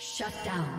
Shut down.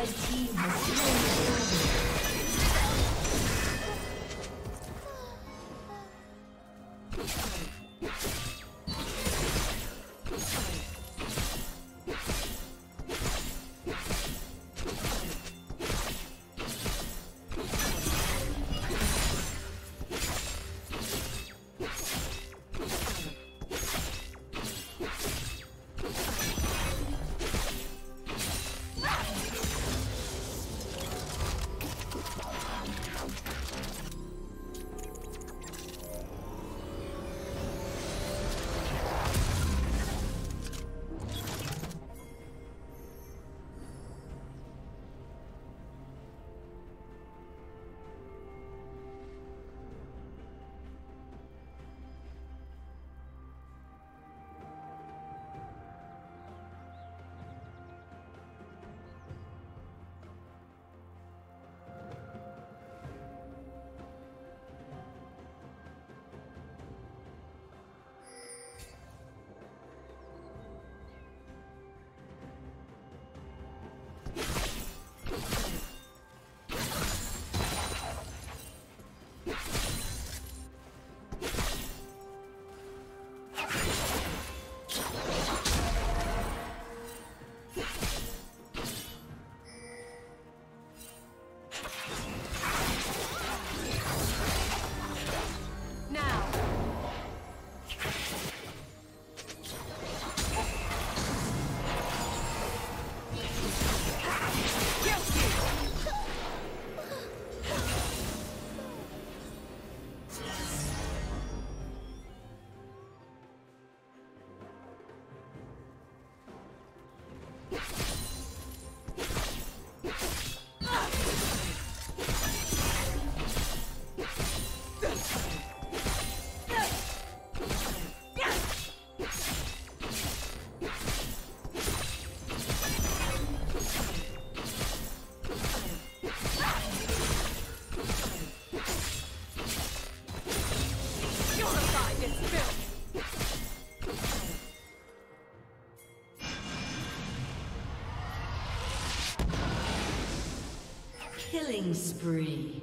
Red team has slain the dragon. Killing spree.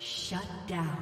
Shut down.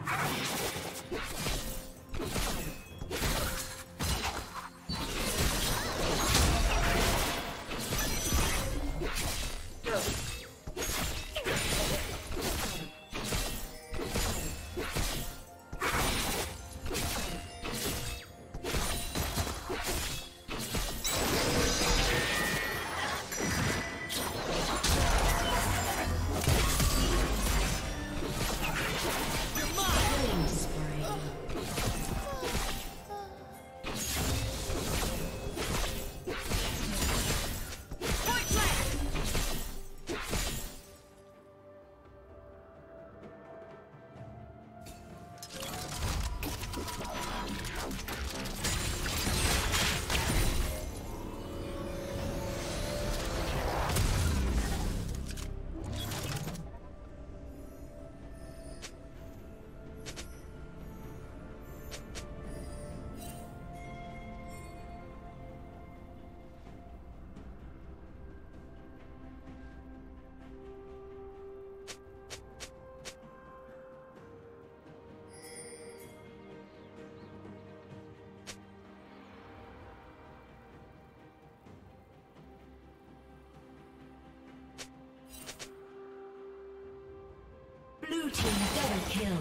Blue team double kill.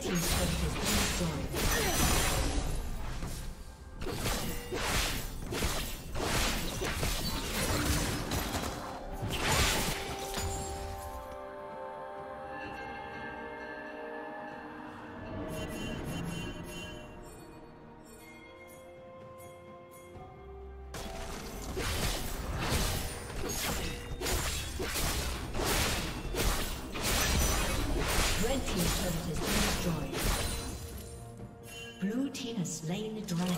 Slain the dragon.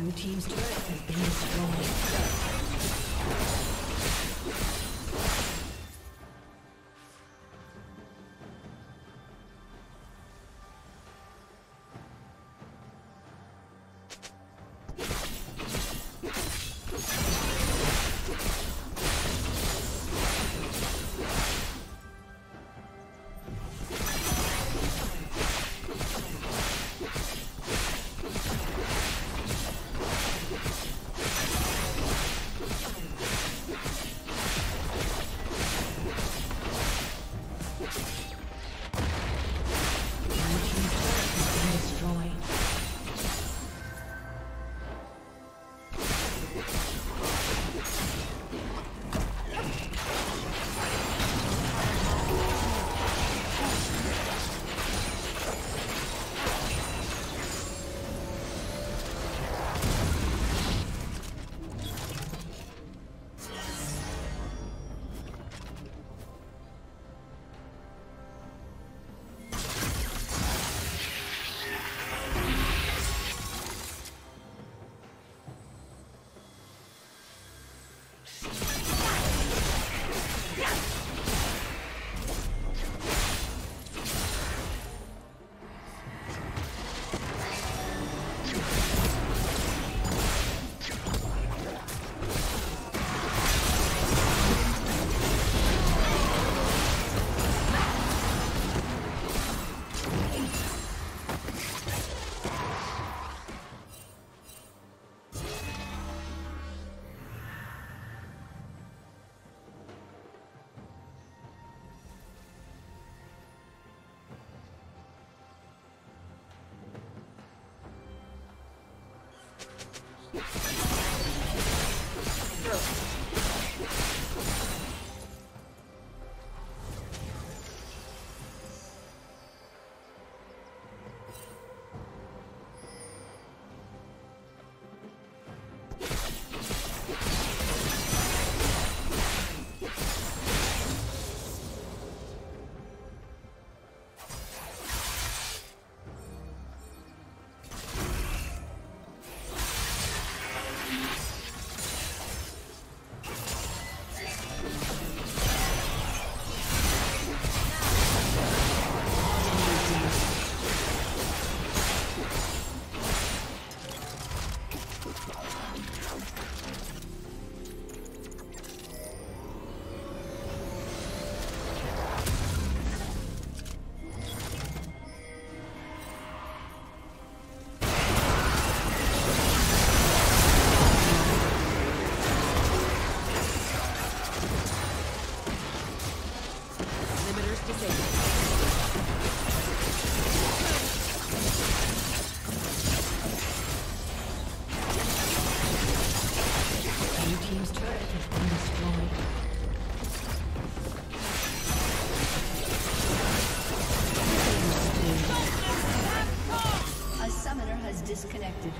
Blue team's turret has been destroyed. is disabled. Blue team's turret has been destroyed. A summoner has disconnected.